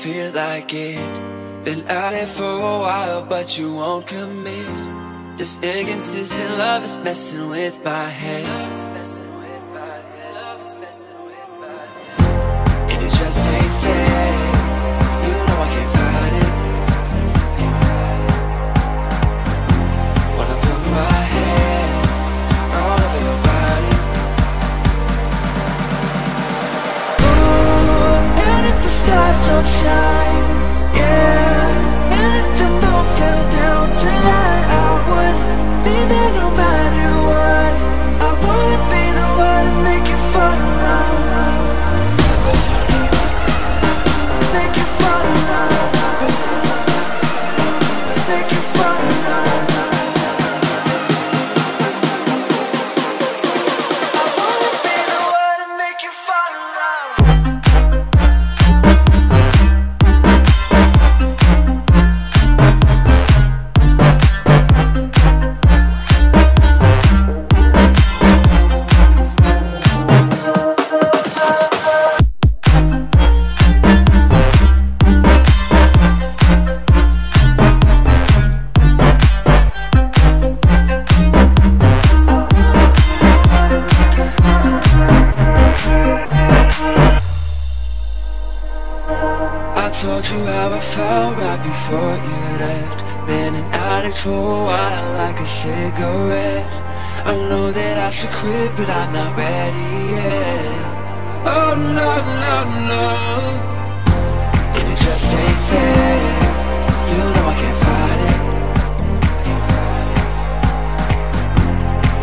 feel like it. Been at it for a while, but you won't commit. This inconsistent love is messing with my head. And it just ain't fair. You know I can't fight it. Wanna put my hands all over your body. Ooh, and if the stars don't shine, but I'm not ready yet. Oh no, no, no. And it just ain't fair. You know I can't fight it.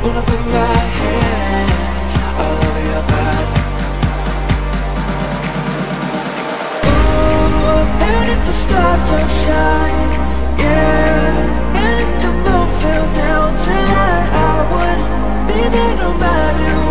Wanna put my hands all over your body. Ooh, and if the stars don't shine, yeah, and if the moon fell down tonight, I would be there no matter what.